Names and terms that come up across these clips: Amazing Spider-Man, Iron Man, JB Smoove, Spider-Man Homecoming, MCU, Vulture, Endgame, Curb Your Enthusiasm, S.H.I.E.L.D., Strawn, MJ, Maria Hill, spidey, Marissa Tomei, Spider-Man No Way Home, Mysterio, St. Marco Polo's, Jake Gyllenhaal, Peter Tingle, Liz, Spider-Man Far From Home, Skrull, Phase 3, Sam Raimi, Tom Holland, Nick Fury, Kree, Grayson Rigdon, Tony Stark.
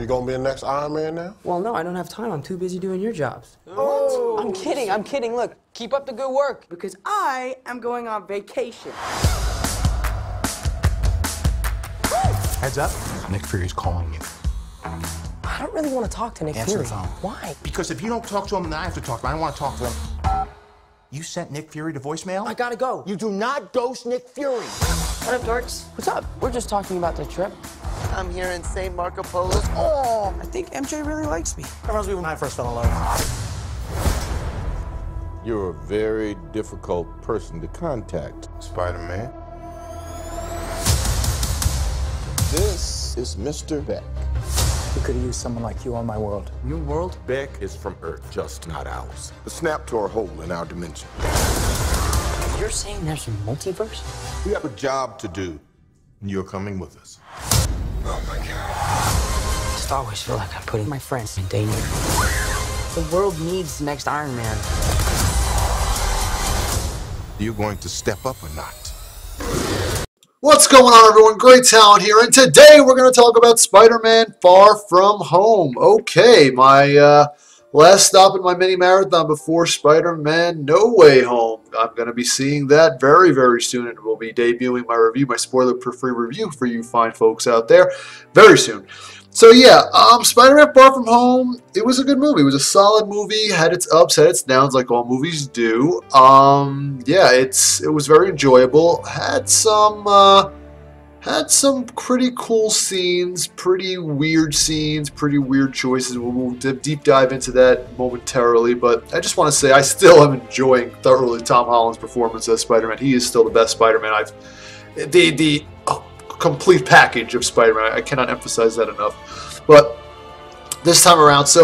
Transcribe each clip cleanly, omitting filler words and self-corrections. You gonna be the next Iron Man now? Well, no, I don't have time. I'm too busy doing your jobs. Oh. What? I'm kidding, I'm kidding. Look, keep up the good work. Because I am going on vacation. Heads up, Nick Fury's calling you. I don't really want to talk to Nick Fury. Why? Because if you don't talk to him, then I have to talk to him. I don't want to talk to him. You sent Nick Fury to voicemail? I gotta go. You do not ghost Nick Fury. What up, dorks? What's up? We're just talking about the trip. I'm here in St. Marco Polo's. Oh, I think MJ really likes me. That reminds me when I first fell in love. You're a very difficult person to contact, Spider-Man. This is Mr. Beck. We could have used someone like you on my world. Your world? Beck is from Earth, just not ours. The snap tore a hole in our dimension. You're saying there's a multiverse? We have a job to do, and you're coming with us. Oh my God. I just always feel like I'm putting my friends in danger. The world needs the next Iron Man. Are you going to step up or not? What's going on, everyone? Great Talent here, and today we're going to talk about Spider-Man Far From Home. Okay, my last stop in my mini-marathon before Spider-Man No Way Home. I'm going to be seeing that very, very soon, and we'll be debuting my review, my spoiler-free review for you fine folks out there, very soon. So yeah, Spider-Man Far From Home, it was a good movie. It was a solid movie, had its ups, had its downs like all movies do. Yeah, it was very enjoyable. Had some pretty cool scenes, pretty weird scenes, pretty weird choices. We'll deep dive into that momentarily, but I just want to say I still am enjoying thoroughly Tom Holland's performance as Spider-Man. He is still the best Spider-Man. The complete package of Spider-Man. I cannot emphasize that enough. But this time around, the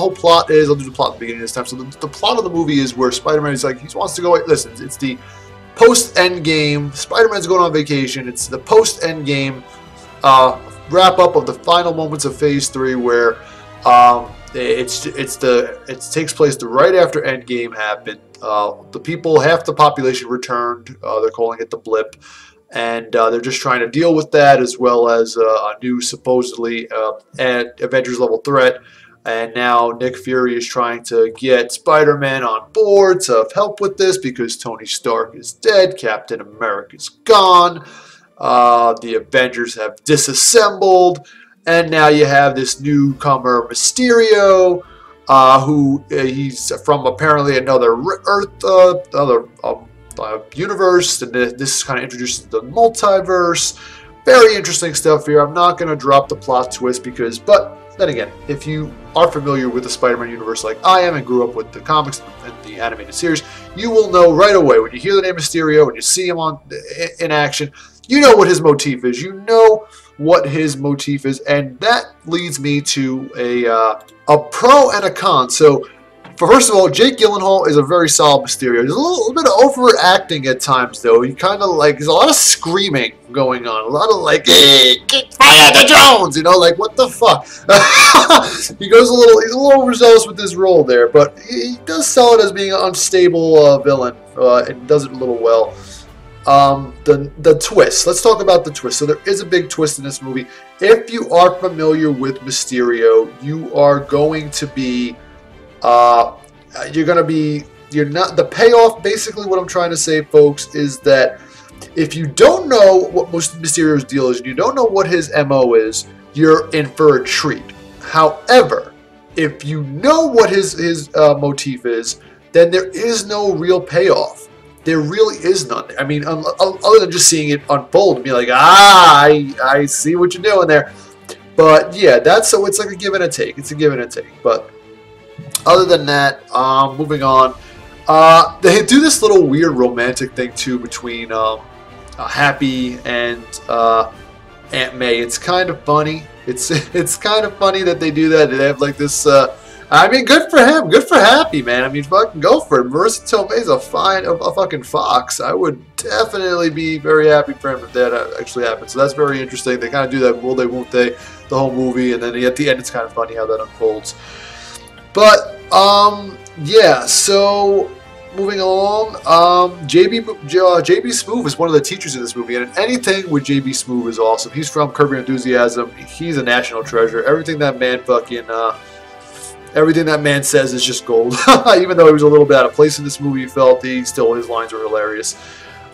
whole plot is, I'll do the plot at the beginning this time. So the plot of the movie is where Spider-Man is like, he wants to go, listen, it's the post-Endgame, Spider-Man's going on vacation, it's the post-Endgame wrap-up of the final moments of Phase 3 where it takes place right after Endgame happened. The people, half the population returned, they're calling it the blip, and they're just trying to deal with that as well as a new supposedly Avengers-level threat. And now Nick Fury is trying to get Spider-Man on board to help with this because Tony Stark is dead, Captain America's gone, the Avengers have disassembled, and now you have this newcomer Mysterio, who he's from apparently another Earth, universe, and this is kind of introduced to the multiverse. Very interesting stuff here. I'm not going to drop the plot twist because, but then again, if you are familiar with the Spider-Man universe like I am and grew up with the comics and the animated series, you will know right away when you hear the name Mysterio, when you see him in action, you know what his motif is. You know what his motif is, and that leads me to a pro and a con. So first of all, Jake Gyllenhaal is a very solid Mysterio. There's a little bit of overacting at times, though. He kind of like, there's a lot of screaming going on. A lot of like, hey, get fired the Jones! You know, like, what the fuck? He goes he's a little overzealous with his role there, but he does sell it as being an unstable villain, and does it a little well. The twist. Let's talk about the twist. So there is a big twist in this movie. If you are familiar with Mysterio, you are going to be the payoff, basically what I'm trying to say, folks, is that if you don't know what Mysterio's deal is, and you don't know what his MO is, you're in for a treat. However, if you know what his motif is, then there is no real payoff. There really is none. I mean, other than just seeing it unfold and be like, ah, I see what you're doing there. But yeah, so it's like a give and a take. It's a give and a take, but other than that, moving on, they do this little weird romantic thing too between Happy and Aunt May. It's kind of funny. It's kind of funny that they do that. They have like this. I mean, good for him. Good for Happy, man. I mean, fucking go for it. Marissa Tomei's a fucking fox. I would definitely be very happy for him if that actually happened. So that's very interesting. They kind of do that. Will they? Won't they? The whole movie, and then at the end, it's kind of funny how that unfolds. But, yeah, so moving along, JB Smoove is one of the teachers in this movie, and anything with JB Smoove is awesome. He's from Curb Your Enthusiasm. He's a national treasure. Everything that man fucking, everything that man says is just gold. Even though he was a little bit out of place in this movie, he felt his lines were hilarious.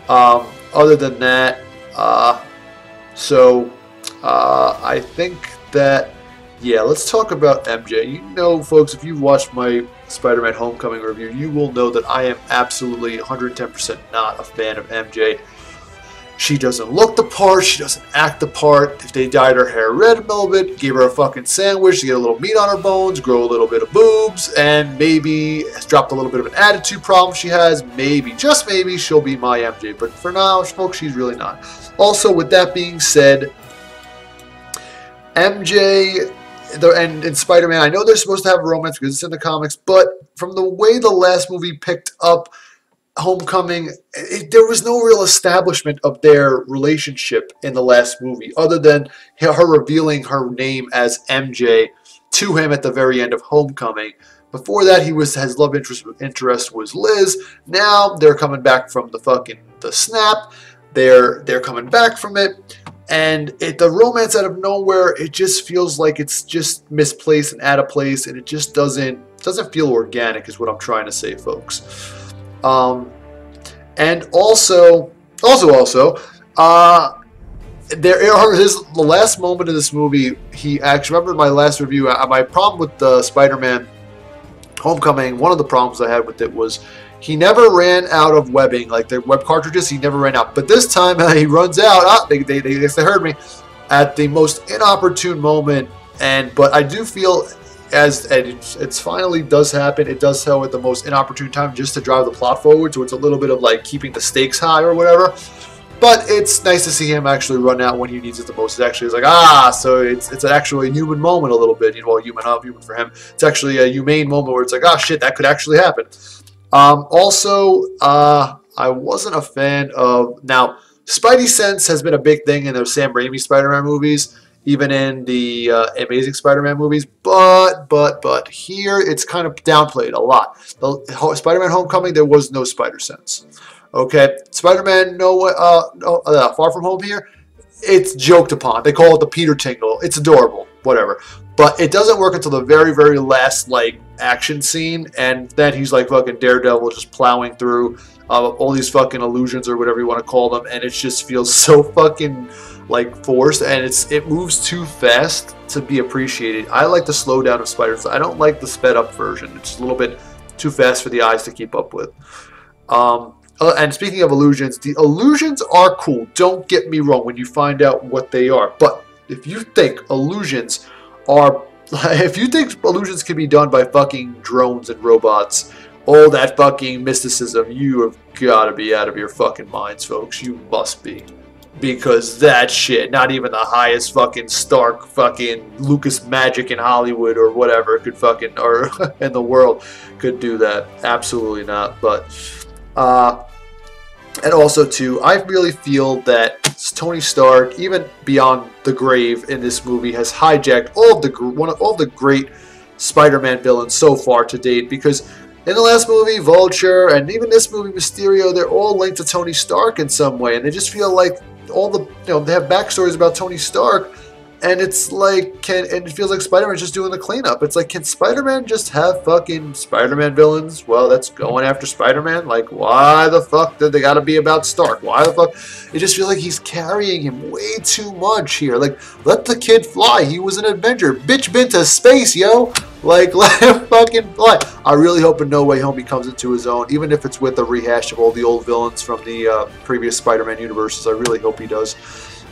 Other than that, I think that, yeah, let's talk about MJ. You know, folks, if you've watched my Spider-Man Homecoming review, you will know that I am absolutely 110% not a fan of MJ. She doesn't look the part, she doesn't act the part. If they dyed her hair red a little bit, gave her a fucking sandwich to get a little meat on her bones, grow a little bit of boobs, and maybe dropped a little bit of an attitude problem she has, maybe, just maybe, she'll be my MJ. But for now, folks, she's really not. Also, with that being said, MJ and in Spider-Man, I know they're supposed to have a romance because it's in the comics, but from the way the last movie picked up Homecoming, there was no real establishment of their relationship in the last movie, other than her revealing her name as MJ to him at the very end of Homecoming. Before that, his love interest was Liz. Now they're coming back from the fucking snap. They're coming back from it. And the romance out of nowhere, it just feels like it's just misplaced and out of place, and it just doesn't feel organic is what I'm trying to say, folks. And also, the last moment in this movie, he actually, remember my last review, my problem with the Spider-Man Homecoming, one of the problems I had with it was he never ran out of webbing, like the web cartridges, he never ran out. But this time he runs out, they heard me, at the most inopportune moment. But I do feel, as it finally does happen, it does so at the most inopportune time just to drive the plot forward. So it's a little bit of like keeping the stakes high or whatever. But it's nice to see him actually run out when he needs it the most. It actually is like, ah, so it's actually a human moment a little bit. You know, well, human for him. It's actually a humane moment where it's like, ah, shit, that could actually happen. I wasn't a fan of... Now, Spidey Sense has been a big thing in those Sam Raimi Spider-Man movies, even in the Amazing Spider-Man movies, but here it's kind of downplayed a lot. The Spider-Man Homecoming, there was no Spider Sense. Okay, Spider-Man Far From Home here, it's joked upon. They call it the Peter Tingle. It's adorable, whatever. But it doesn't work until the very, very last like action scene, and then he's like fucking Daredevil just plowing through all these fucking illusions or whatever you want to call them, and it just feels so fucking like forced, and it moves too fast to be appreciated. I like the slow down of Spider-Man. I don't like the sped up version. It's a little bit too fast for the eyes to keep up with. And speaking of illusions, the illusions are cool. Don't get me wrong when you find out what they are. But if you think illusions are... If you think illusions can be done by fucking drones and robots, all that fucking mysticism, you have got to be out of your fucking minds, folks. You must be. Because that shit, not even the highest fucking Stark fucking Lucas Magic in Hollywood or whatever could fucking... Or in the world could do that. Absolutely not. But... and also too, I really feel that Tony Stark, even beyond the grave in this movie, has hijacked all of the great Spider-Man villains so far to date. Because in the last movie, Vulture, and even this movie, Mysterio, they're all linked to Tony Stark in some way, and they just feel like they have backstories about Tony Stark, and it's like and it feels like Spider-Man's just doing the cleanup. It's like, can Spider-Man just have fucking Spider-Man villains? Well, that's going after Spider-Man. Like, why the fuck did they gotta be about Stark? Why the fuck? It just feels like he's carrying him way too much here. Like, let the kid fly. He was an adventurer. Bitch been to space, yo. Like, let him fucking fly. I really hope in No Way Home he comes into his own, even if it's with a rehash of all the old villains from the previous Spider-Man universes. I really hope he does.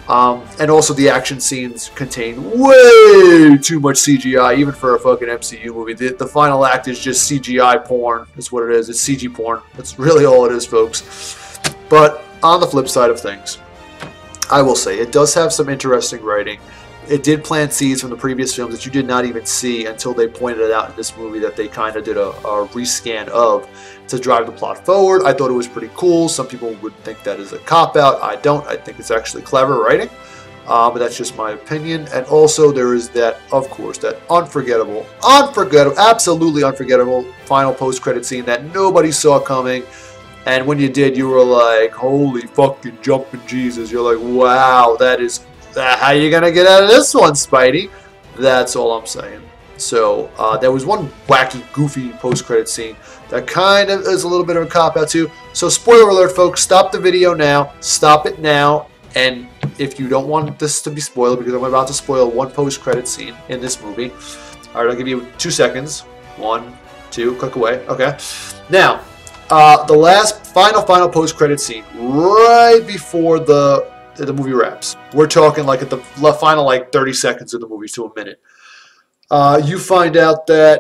And also the action scenes contain way too much CGI, even for a fucking MCU movie. The final act is just CGI porn. That's what it is. It's CG porn. That's really all it is, folks. But on the flip side of things, I will say it does have some interesting writing. It did plant seeds from the previous films that you did not even see until they pointed it out in this movie, that they kind of did a rescan of to drive the plot forward. I thought it was pretty cool. Some people would think that is a cop-out. I don't. I think it's actually clever writing. But that's just my opinion. And also there is that, of course, that unforgettable, absolutely unforgettable final post-credit scene that nobody saw coming. And when you did, you were like, holy fucking jumping Jesus. You're like, wow, that is, how you gonna get out of this one, Spidey? That's all I'm saying. So there was one wacky, goofy post-credit scene that kind of is a little bit of a cop-out too. So spoiler alert, folks, stop the video now. Stop it now. And if you don't want this to be spoiled, because I'm about to spoil one post-credit scene in this movie. All right, I'll give you 2 seconds. 1, 2, click away. Okay. Now, the last final post-credit scene, right before the movie wraps. We're talking like at the final like 30 seconds of the movie to a minute. You find out that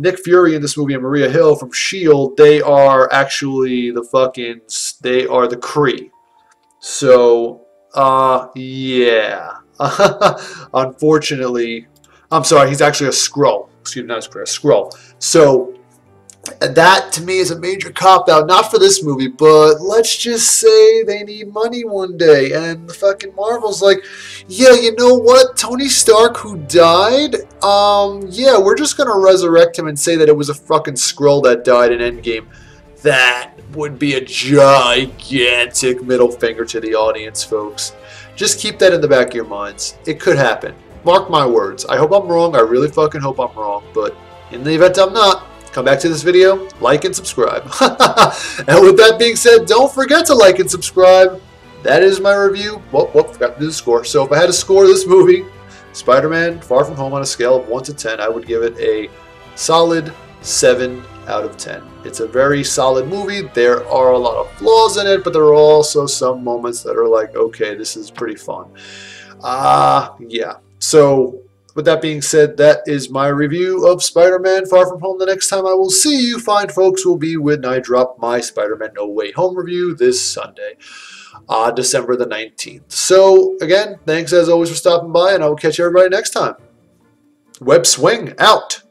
Nick Fury in this movie and Maria Hill from S.H.I.E.L.D., they are actually the fucking, they are the Kree. So, yeah. Unfortunately, I'm sorry, he's actually a Skrull. Excuse me, not a Skrull, a Skrull. So, that to me is a major cop-out, not for this movie, but let's just say they need money one day, and the fucking Marvel's like, yeah, you know what, Tony Stark who died, yeah, we're just gonna resurrect him and say that it was a fucking Skrull that died in Endgame. That would be a gigantic middle finger to the audience, folks. Just keep that in the back of your minds. It could happen. Mark my words. I hope I'm wrong. I really fucking hope I'm wrong, but in the event I'm not, come back to this video, like and subscribe. And with that being said, don't forget to like and subscribe. That is my review. Well, forgot to do the score. So if I had to score this movie, Spider-Man Far From Home, on a scale of 1 to 10, I would give it a solid 7 out of 10. It's a very solid movie. There are a lot of flaws in it, but there are also some moments that are like, okay, this is pretty fun. Yeah. So with that being said, that is my review of Spider-Man Far From Home. The next time I will see you fine folks will be when I drop my Spider-Man No Way Home review this Sunday, December the 19th. So, again, thanks as always for stopping by, and I will catch everybody next time. Web Swing out!